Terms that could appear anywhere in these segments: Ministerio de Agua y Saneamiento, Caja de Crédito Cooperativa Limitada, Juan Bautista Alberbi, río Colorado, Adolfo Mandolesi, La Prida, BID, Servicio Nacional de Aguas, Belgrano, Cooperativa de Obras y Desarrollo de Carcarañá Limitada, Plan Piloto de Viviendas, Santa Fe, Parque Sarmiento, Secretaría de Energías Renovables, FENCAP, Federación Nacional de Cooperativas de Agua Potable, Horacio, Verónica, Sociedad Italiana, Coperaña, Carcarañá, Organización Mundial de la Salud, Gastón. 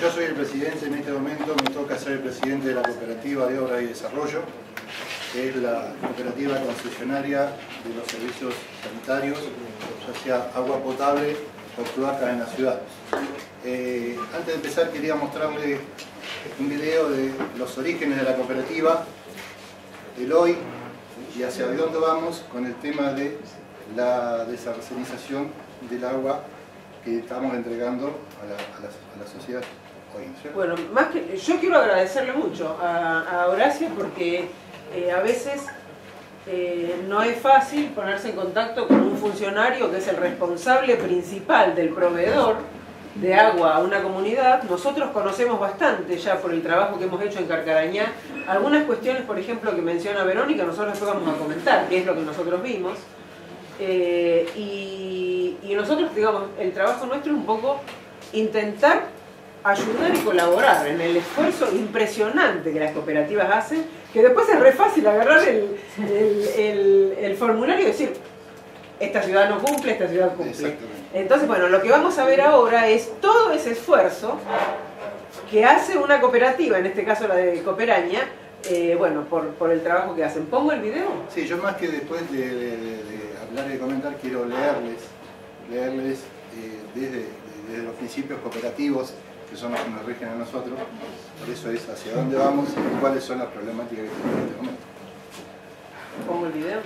Yo soy el presidente, en este momento me toca ser el presidente de la Cooperativa de Obras y Desarrollo, que es la cooperativa concesionaria de los servicios sanitarios, ya sea agua potable o cloacas en la ciudad. Antes de empezar quería mostrarles un video de los orígenes de la cooperativa, el hoy y hacia dónde vamos con el tema de la desarsenización del agua que estamos entregando a la sociedad hoy. ¿Sí? Bueno, más que, yo quiero agradecerle mucho a Horacio porque a veces no es fácil ponerse en contacto con un funcionario que es el responsable principal del proveedor de agua a una comunidad. Nosotros conocemos bastante ya por el trabajo que hemos hecho en Carcarañá. Algunas cuestiones, por ejemplo, que menciona Verónica, nosotros después vamos a comentar, que es lo que nosotros vimos. Y nosotros, digamos, el trabajo nuestro es un poco intentar ayudar y colaborar en el esfuerzo impresionante que las cooperativas hacen, que después es re fácil agarrar el formulario y decir, esta ciudad no cumple, esta ciudad cumple. Entonces, bueno, lo que vamos a ver ahora es todo ese esfuerzo que hace una cooperativa, en este caso la de Coperaña, bueno, por el trabajo que hacen. ¿Pongo el video? Sí, yo más que después de hablar y de comentar, quiero leerles desde los principios cooperativos, que son los que nos rigen a nosotros, por eso es hacia dónde vamos y cuáles son las problemáticas que tenemos en este momento. ¿Pongo el video?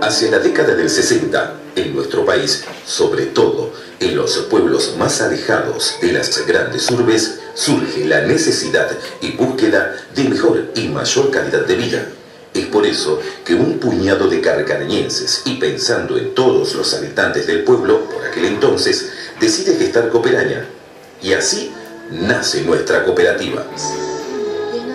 Hacia la década del 60, en nuestro país, sobre todo en los pueblos más alejados de las grandes urbes, surge la necesidad y búsqueda de mejor y mayor calidad de vida. Es por eso que un puñado de carcarañenses, y pensando en todos los habitantes del pueblo, por aquel entonces, decide gestar Coperaña. Y así nace nuestra cooperativa.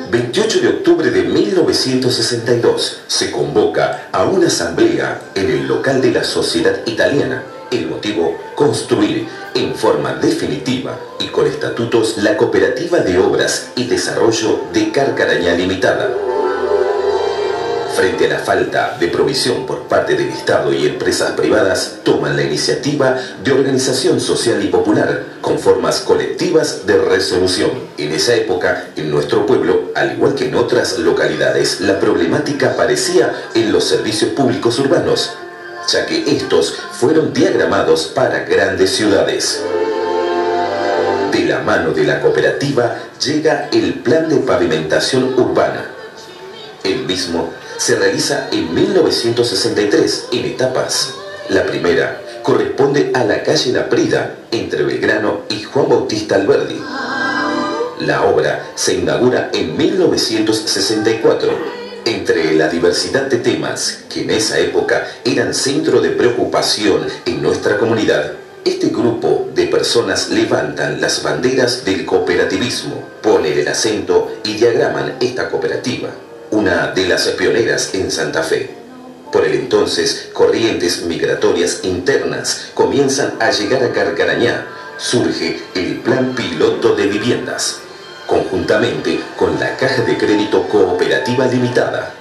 28 de octubre de 1962 se convoca a una asamblea en el local de la Sociedad Italiana. El motivo, construir en forma definitiva y con estatutos la Cooperativa de Obras y Desarrollo de Carcarañá Limitada. Frente a la falta de provisión por parte del Estado y empresas privadas, toman la iniciativa de organización social y popular con formas colectivas de resolución. En esa época, en nuestro pueblo, al igual que en otras localidades, la problemática aparecía en los servicios públicos urbanos, ya que estos fueron diagramados para grandes ciudades. De la mano de la cooperativa llega el Plan de Pavimentación Urbana. El mismo se realiza en 1963 en etapas. La primera corresponde a la calle La Prida, entre Belgrano y Juan Bautista Alberbi. La obra se inaugura en 1964. Entre la diversidad de temas que en esa época eran centro de preocupación en nuestra comunidad, este grupo de personas levantan las banderas del cooperativismo, ponen el acento y diagraman esta cooperativa, una de las pioneras en Santa Fe. Por el entonces, corrientes migratorias internas comienzan a llegar a Carcarañá. Surge el Plan Piloto de Viviendas, conjuntamente con la Caja de Crédito Cooperativa Limitada.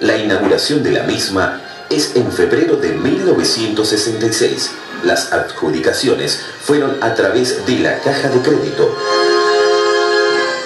La inauguración de la misma es en febrero de 1966. Las adjudicaciones fueron a través de la Caja de Crédito.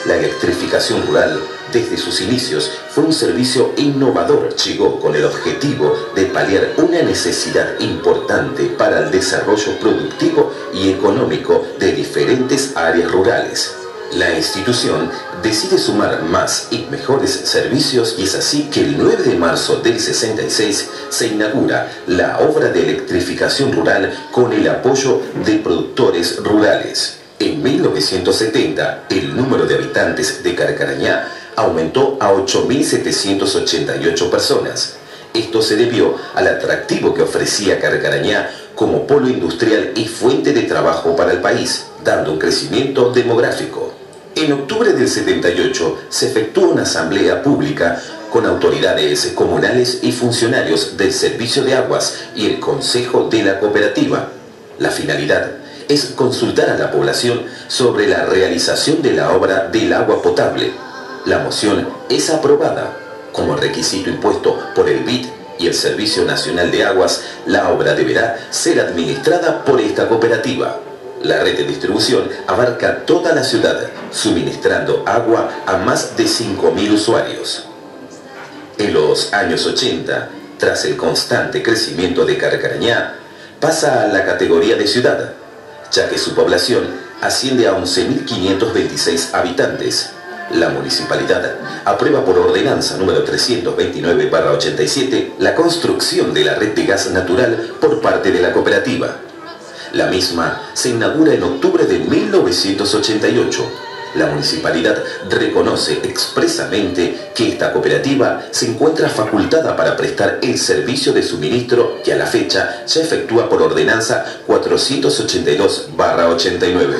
La electrificación rural, desde sus inicios, fue un servicio innovador. Llegó con el objetivo de paliar una necesidad importante para el desarrollo productivo y económico de diferentes áreas rurales. La institución decide sumar más y mejores servicios y es así que el 9 de marzo del 66 se inaugura la obra de electrificación rural con el apoyo de productores rurales. En 1970, el número de habitantes de Carcarañá aumentó a 8.788 personas. Esto se debió al atractivo que ofrecía Carcarañá como polo industrial y fuente de trabajo para el país. dando un crecimiento demográfico. En octubre del 78 se efectuó una asamblea pública con autoridades comunales y funcionarios del Servicio de Aguas y el Consejo de la Cooperativa. La finalidad es consultar a la población sobre la realización de la obra del agua potable. La moción es aprobada. Como requisito impuesto por el BID y el Servicio Nacional de Aguas, la obra deberá ser administrada por esta cooperativa. La red de distribución abarca toda la ciudad, suministrando agua a más de 5.000 usuarios. En los años 80, tras el constante crecimiento de Carcarañá, pasa a la categoría de ciudad, ya que su población asciende a 11.526 habitantes. La municipalidad aprueba por ordenanza número 329/87 la construcción de la red de gas natural por parte de la cooperativa. La misma se inaugura en octubre de 1988. La municipalidad reconoce expresamente que esta cooperativa se encuentra facultada para prestar el servicio de suministro que a la fecha ya efectúa por ordenanza 482/89.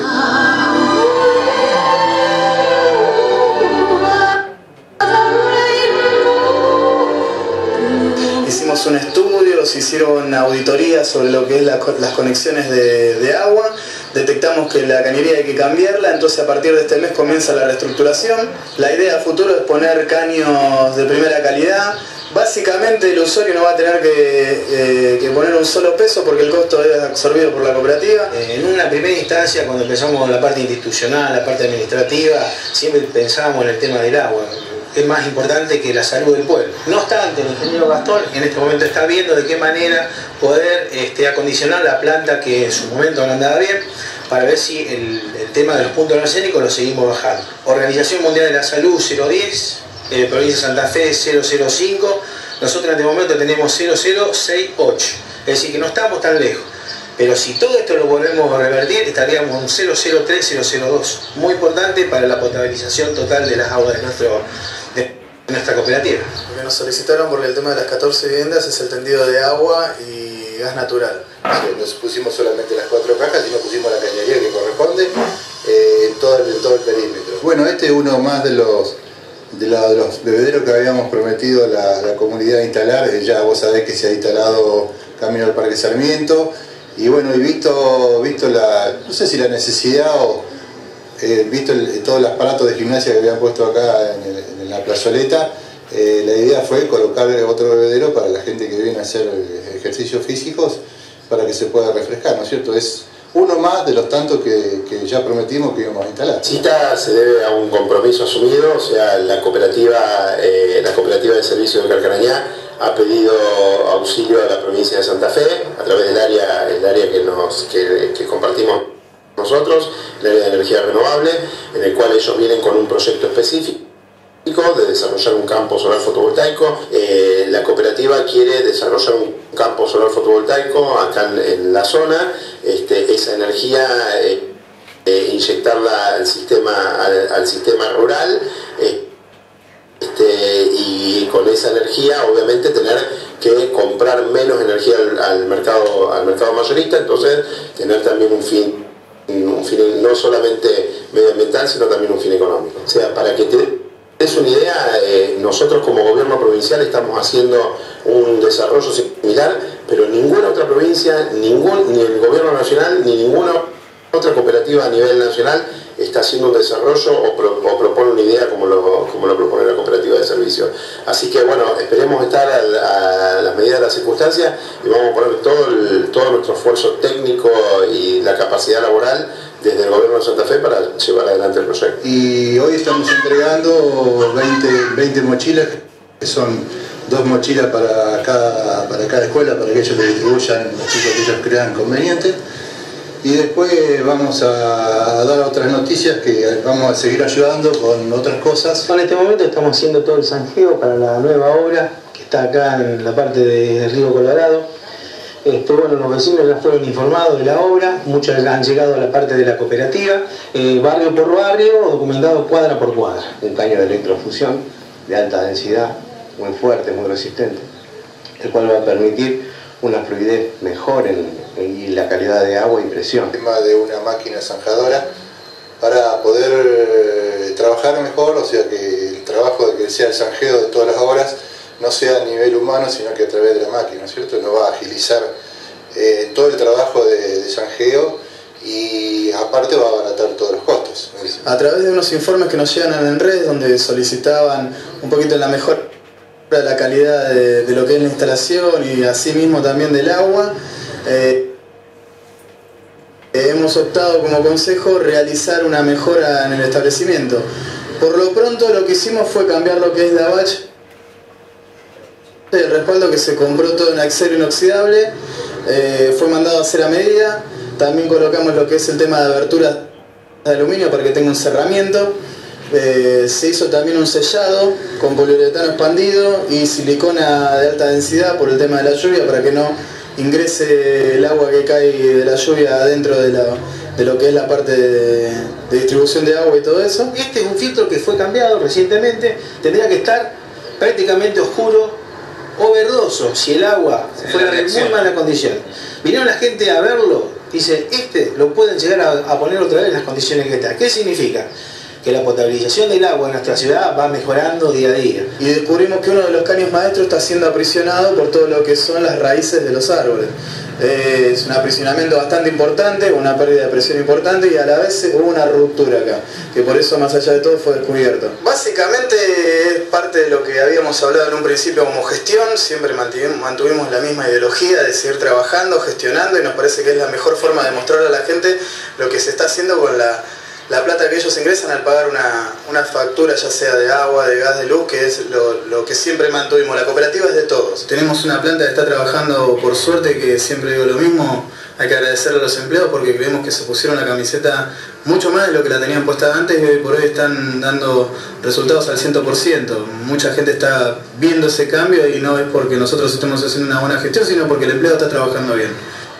Hicimos un estudio, se hicieron auditorías sobre lo que es las conexiones de agua. Detectamos que la cañería hay que cambiarla, entonces a partir de este mes comienza la reestructuración. La idea a futuro es poner caños de primera calidad. Básicamente el usuario no va a tener que poner un solo peso porque el costo es absorbido por la cooperativa. En una primera instancia, cuando empezamos con la parte institucional, la parte administrativa, siempre pensábamos en el tema del agua. Es más importante que la salud del pueblo. No obstante, el ingeniero Gastón en este momento está viendo de qué manera poder acondicionar la planta que en su momento no andaba bien, para ver si el tema de los puntos arsénicos lo seguimos bajando. Organización Mundial de la Salud 010, provincia de Santa Fe 005, nosotros en este momento tenemos 0068, es decir que no estamos tan lejos. Pero si todo esto lo volvemos a revertir, estaríamos en 003-002, muy importante para la potabilización total de las aguas de nuestra cooperativa. Lo que nos solicitaron, porque el tema de las 14 viviendas es el tendido de agua y gas natural. No pusimos solamente las 4 cajas, sino pusimos la cañería que corresponde en todo el perímetro. Bueno, este es uno más de los bebederos que habíamos prometido a la comunidad instalar. Ya vos sabés que se ha instalado camino al Parque Sarmiento. Y bueno, y visto la, no sé si la necesidad o visto todo el aparato de gimnasia que habían puesto acá en la plazoleta, la idea fue colocar otro bebedero para la gente que viene a hacer ejercicios físicos para que se pueda refrescar, ¿no es cierto? Es uno más de los tantos que ya prometimos que íbamos a instalar. La cita se debe a un compromiso asumido, o sea, la cooperativa de servicios de Carcarañá ha pedido auxilio a la provincia de Santa Fe a través del área, que compartimos nosotros, el área de energía renovable, en el cual ellos vienen con un proyecto específico de desarrollar un campo solar fotovoltaico. La cooperativa quiere desarrollar un campo solar fotovoltaico acá en la zona. Esa energía inyectarla al sistema rural, y con esa energía obviamente tener que comprar menos energía al mercado mayorista, entonces tener también un fin no solamente medioambiental, sino también un fin económico. O sea, para que es una idea, nosotros como gobierno provincial estamos haciendo un desarrollo similar, pero ninguna otra provincia, ni el gobierno nacional, ni ninguna otra cooperativa a nivel nacional está haciendo un desarrollo o propone una idea como lo propone la cooperativa de servicio. Así que bueno, esperemos estar a las medidas de las circunstancias y vamos a poner todo nuestro esfuerzo técnico y la capacidad laboral desde el gobierno de Santa Fe para llevar adelante el proyecto. Y hoy estamos entregando 20 mochilas, que son 2 mochilas para cada escuela, para que ellos le distribuyan los chicos que ellos crean convenientes. Y después vamos a dar otras noticias que vamos a seguir ayudando con otras cosas. En este momento estamos haciendo todo el zanjeo para la nueva obra que está acá en la parte de río Colorado. Bueno, los vecinos ya fueron informados de la obra, muchos han llegado a la parte de la cooperativa, barrio por barrio, documentado cuadra por cuadra. Un caño de electrofusión de alta densidad, muy fuerte, muy resistente, el cual va a permitir una fluidez mejor en y la calidad de agua y presión. El tema de una máquina zanjadora para poder trabajar mejor, o sea que el trabajo de que sea el zanjeo de todas las obras no sea a nivel humano, sino que a través de la máquina, ¿cierto? Nos va a agilizar todo el trabajo de zanjeo y aparte va a abaratar todos los costos. A través de unos informes que nos llegan en redes donde solicitaban un poquito la mejora de la calidad de lo que es la instalación y asimismo también del agua, hemos optado como consejo realizar una mejora en el establecimiento. Por lo pronto lo que hicimos fue cambiar lo que es la batch, el respaldo que se compró todo en acero inoxidable, fue mandado a hacer a medida. También colocamos lo que es el tema de aberturas de aluminio para que tenga un cerramiento. Se hizo también un sellado con poliuretano expandido y silicona de alta densidad por el tema de la lluvia, para que no ingrese el agua que cae de la lluvia dentro de lo que es la parte de distribución de agua y todo eso. Este es un filtro que fue cambiado recientemente, tendría que estar prácticamente oscuro o verdoso si el agua fuera de muy mala condición. Vinieron la gente a verlo, dice, este lo pueden llegar a poner otra vez en las condiciones que está. ¿Qué significa? Que la potabilización del agua en nuestra ciudad va mejorando día a día. Y descubrimos que uno de los caños maestros está siendo aprisionado por todo lo que son las raíces de los árboles. Es un aprisionamiento bastante importante, una pérdida de presión importante y a la vez hubo una ruptura acá, que por eso más allá de todo fue descubierto. Básicamente es parte de lo que habíamos hablado en un principio como gestión, siempre mantuvimos la misma ideología de seguir trabajando, gestionando, y nos parece que es la mejor forma de mostrarle a la gente lo que se está haciendo con la plata que ellos ingresan al pagar una factura, ya sea de agua, de gas, de luz, que es lo que siempre mantuvimos. La cooperativa es de todos. Tenemos una planta que está trabajando, por suerte, que siempre digo lo mismo, hay que agradecerle a los empleados porque creemos que se pusieron la camiseta mucho más de lo que la tenían puesta antes y hoy por hoy están dando resultados al 100%. Mucha gente está viendo ese cambio y no es porque nosotros estemos haciendo una buena gestión, sino porque el empleado está trabajando bien.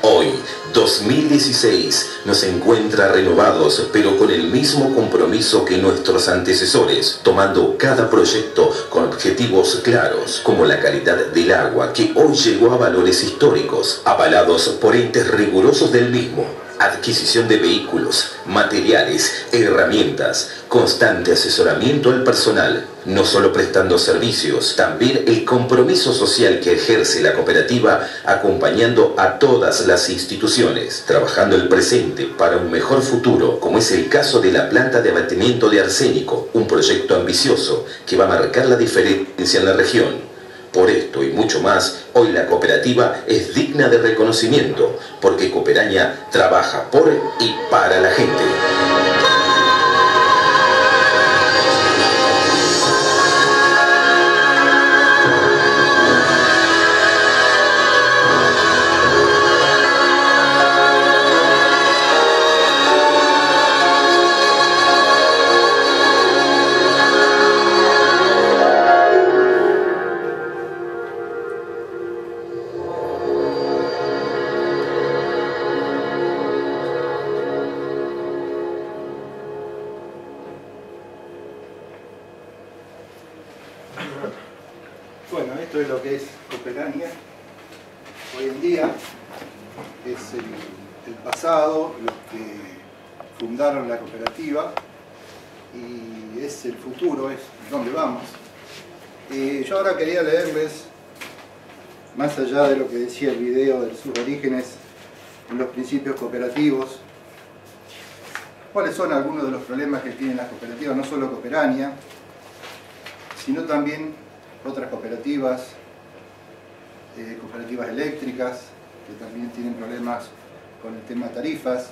Hoy, 2016, nos encuentra renovados, pero con el mismo compromiso que nuestros antecesores, tomando cada proyecto con objetivos claros, como la calidad del agua, que hoy llegó a valores históricos, avalados por entes rigurosos del mismo. Adquisición de vehículos, materiales, herramientas, constante asesoramiento al personal, no solo prestando servicios, también el compromiso social que ejerce la cooperativa acompañando a todas las instituciones, trabajando el presente para un mejor futuro, como es el caso de la planta de abatimiento de arsénico, un proyecto ambicioso que va a marcar la diferencia en la región. Por esto y mucho más, hoy la cooperativa es digna de reconocimiento, porque Coperaña trabaja por y para la gente. Bueno, esto es lo que es Coperaña. Hoy en día es el pasado, los que fundaron la cooperativa, y es el futuro, es donde vamos. Yo ahora quería leerles, más allá de lo que decía el video de sus orígenes, en los principios cooperativos, cuáles son algunos de los problemas que tienen las cooperativas, no solo Coperaña, sino también otras cooperativas eléctricas, que también tienen problemas con el tema tarifas.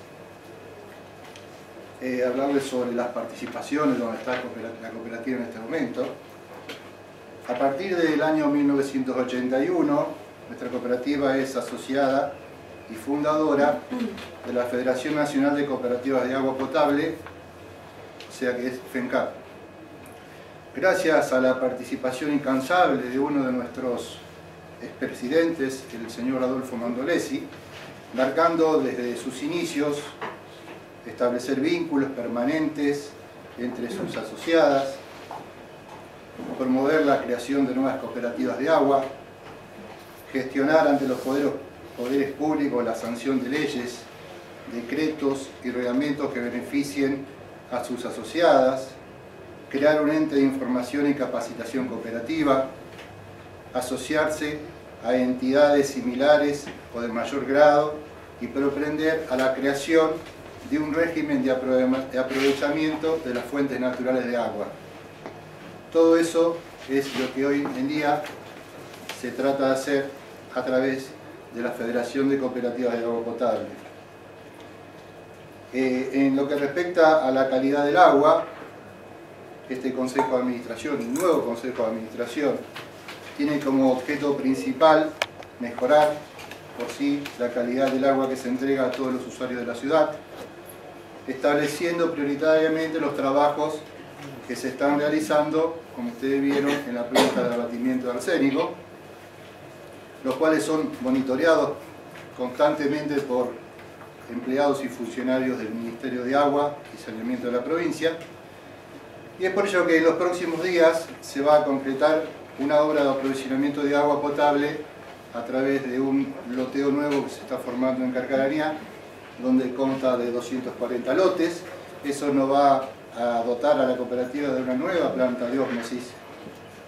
Hablarles sobre las participaciones, donde está la cooperativa en este momento. A partir del año 1981, nuestra cooperativa es asociada y fundadora de la Federación Nacional de Cooperativas de Agua Potable, o sea que es FENCAP. Gracias a la participación incansable de uno de nuestros expresidentes, el señor Adolfo Mandolesi, marcando desde sus inicios establecer vínculos permanentes entre sus asociadas, promover la creación de nuevas cooperativas de agua, gestionar ante los poderes poderes públicos la sanción de leyes, decretos y reglamentos que beneficien a sus asociadas, crear un ente de información y capacitación cooperativa, asociarse a entidades similares o de mayor grado y propender a la creación de un régimen de aprovechamiento de las fuentes naturales de agua. Todo eso es lo que hoy en día se trata de hacer a través de la Federación de Cooperativas de Agua Potable. En lo que respecta a la calidad del agua, este Consejo de Administración, el nuevo Consejo de Administración, tiene como objeto principal mejorar por sí la calidad del agua que se entrega a todos los usuarios de la ciudad, estableciendo prioritariamente los trabajos que se están realizando, como ustedes vieron, en la planta de abatimiento de arsénico, los cuales son monitoreados constantemente por empleados y funcionarios del Ministerio de Agua y Saneamiento de la provincia. Y es por ello que en los próximos días se va a concretar una obra de aprovisionamiento de agua potable a través de un loteo nuevo que se está formando en Carcarañá, donde consta de 240 lotes. Eso nos va a dotar a la cooperativa de una nueva planta de ósmosis.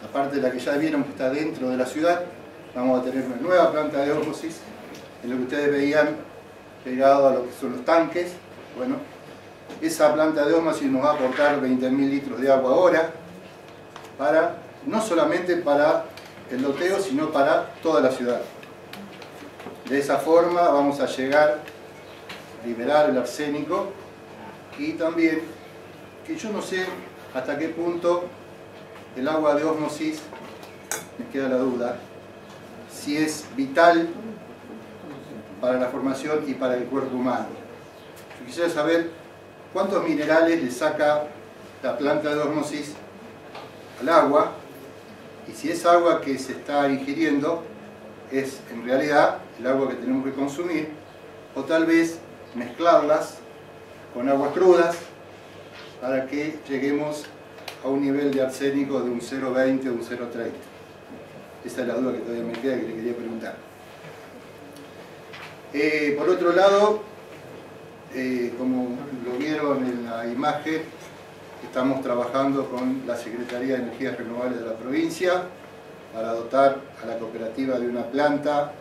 Aparte de la que ya vieron que está dentro de la ciudad, vamos a tener una nueva planta de ósmosis, en lo que ustedes veían pegado a lo que son los tanques. Bueno, esa planta de ósmosis nos va a aportar 20.000 litros de agua ahora, para, no solamente para el loteo, sino para toda la ciudad. De esa forma vamos a llegar a liberar el arsénico, y también, que yo no sé hasta qué punto el agua de ósmosis, me queda la duda, si es vital para la formación y para el cuerpo humano. Yo quisiera saber cuántos minerales le saca la planta de ósmosis al agua, y si esa agua que se está ingiriendo es en realidad el agua que tenemos que consumir, o tal vez mezclarlas con aguas crudas para que lleguemos a un nivel de arsénico de un 0,20 o un 0,30. Esa es la duda que todavía me queda, que le quería preguntar. Por otro lado, como lo vieron en la imagen, estamos trabajando con la Secretaría de Energías Renovables de la provincia para dotar a la cooperativa de una planta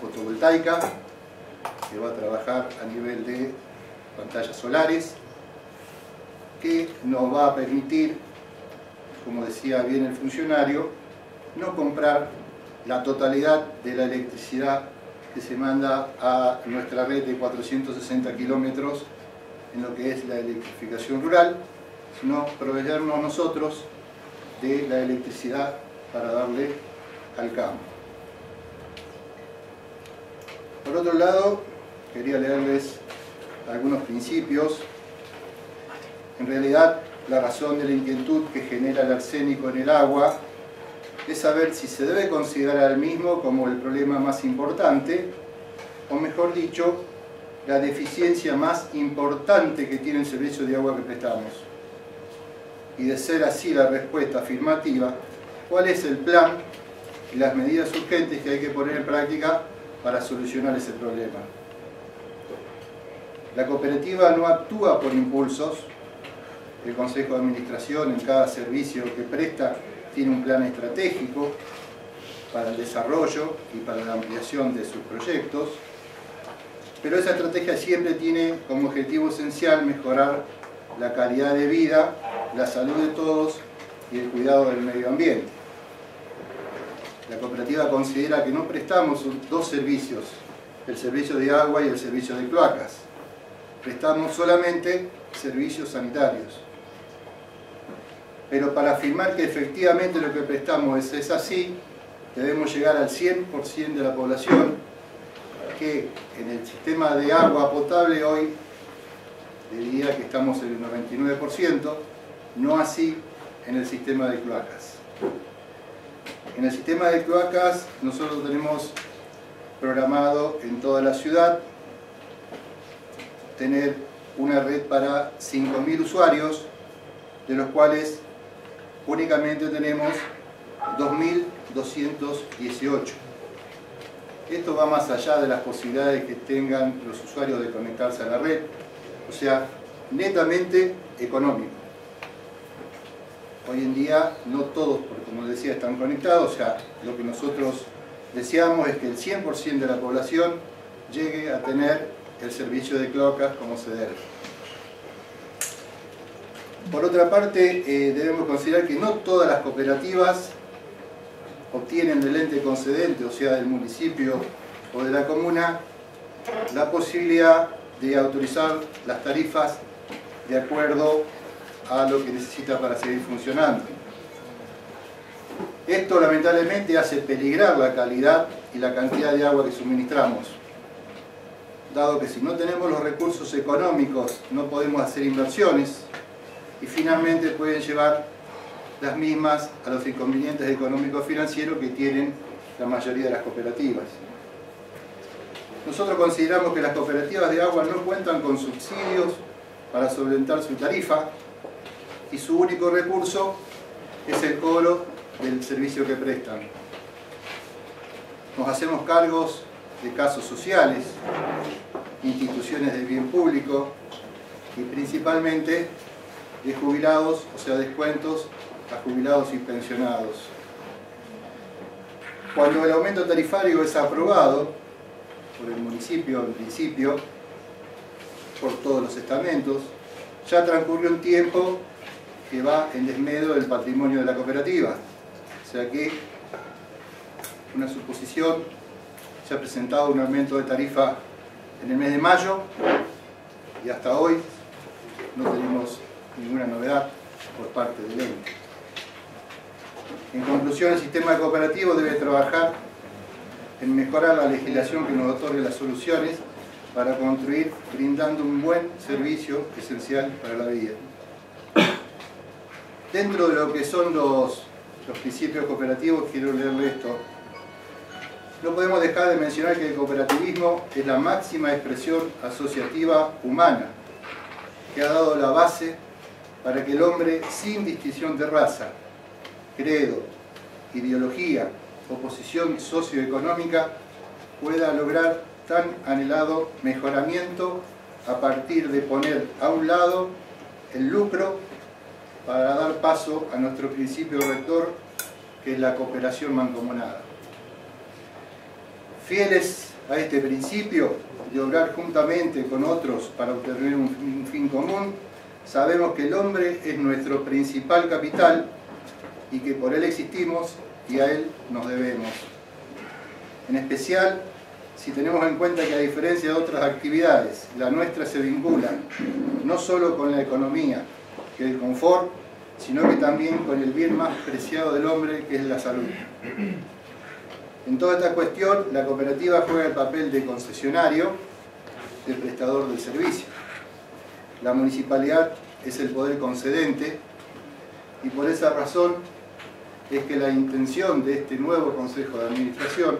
fotovoltaica que va a trabajar a nivel de pantallas solares, que nos va a permitir, como decía bien el funcionario, no comprar la totalidad de la electricidad que se manda a nuestra red de 460 kilómetros en lo que es la electrificación rural, sino proveernos nosotros de la electricidad para darle al campo. Por otro lado, quería leerles algunos principios. En realidad, la razón de la inquietud que genera el arsénico en el agua es saber si se debe considerar al mismo como el problema más importante, o mejor dicho, la deficiencia más importante que tiene el servicio de agua que prestamos. Y de ser así la respuesta afirmativa, ¿cuál es el plan y las medidas urgentes que hay que poner en práctica para solucionar ese problema? La cooperativa no actúa por impulsos. El Consejo de Administración, en cada servicio que presta, tiene un plan estratégico para el desarrollo y para la ampliación de sus proyectos, pero esa estrategia siempre tiene como objetivo esencial mejorar la calidad de vida, la salud de todos y el cuidado del medio ambiente. La cooperativa considera que no prestamos dos servicios, el servicio de agua y el servicio de cloacas, prestamos solamente servicios sanitarios. Pero para afirmar que efectivamente lo que prestamos es así, debemos llegar al 100% de la población, que en el sistema de agua potable hoy, diría que estamos en el 99%, no así en el sistema de cloacas. En el sistema de cloacas nosotros tenemos programado en toda la ciudad tener una red para 5.000 usuarios, de los cuales únicamente tenemos 2.218. Esto va más allá de las posibilidades que tengan los usuarios de conectarse a la red, o sea, netamente económico. Hoy en día no todos, como les decía, están conectados, o sea, lo que nosotros deseamos es que el 100% de la población llegue a tener el servicio de cloacas como se debe. Por otra parte, debemos considerar que no todas las cooperativas obtienen del ente concedente, o sea, del municipio o de la comuna, la posibilidad de autorizar las tarifas de acuerdo a lo que necesita para seguir funcionando. Esto lamentablemente hace peligrar la calidad y la cantidad de agua que suministramos, dado que si no tenemos los recursos económicos no podemos hacer inversiones y finalmente pueden llevar las mismas a los inconvenientes económicos financieros que tienen la mayoría de las cooperativas. Nosotros consideramos que las cooperativas de agua no cuentan con subsidios para solventar su tarifa y su único recurso es el cobro del servicio que prestan. Nos hacemos cargos de casos sociales, instituciones de bien público y principalmente de jubilados, o sea, descuentos a jubilados y pensionados. Cuando el aumento tarifario es aprobado por el municipio, en principio, por todos los estamentos, ya transcurrió un tiempo que va en desmedro del patrimonio de la cooperativa. O sea que, una suposición, se ha presentado un aumento de tarifa en el mes de mayo y hasta hoy no tenemos ninguna novedad por parte del ente. En conclusión, el sistema cooperativo debe trabajar en mejorar la legislación que nos otorgue las soluciones para construir, brindando un buen servicio esencial para la vida. Dentro de lo que son los principios cooperativos, quiero leerle esto. No podemos dejar de mencionar que el cooperativismo es la máxima expresión asociativa humana, que ha dado la base para que el hombre, sin distinción de raza, credo, ideología o posición socioeconómica, pueda lograr tan anhelado mejoramiento a partir de poner a un lado el lucro para dar paso a nuestro principio rector, que es la cooperación mancomunada. Fieles a este principio de obrar juntamente con otros para obtener un fin común, sabemos que el hombre es nuestro principal capital y que por él existimos y a él nos debemos. En especial, si tenemos en cuenta que a diferencia de otras actividades, la nuestra se vincula no solo con la economía, que es el confort, sino que también con el bien más preciado del hombre, que es la salud. En toda esta cuestión, la cooperativa juega el papel de concesionario, de prestador del servicio. La municipalidad es el poder concedente, y por esa razón es que la intención de este nuevo Consejo de Administración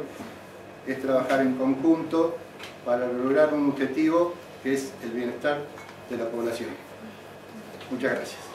es trabajar en conjunto para lograr un objetivo que es el bienestar de la población. Muchas gracias.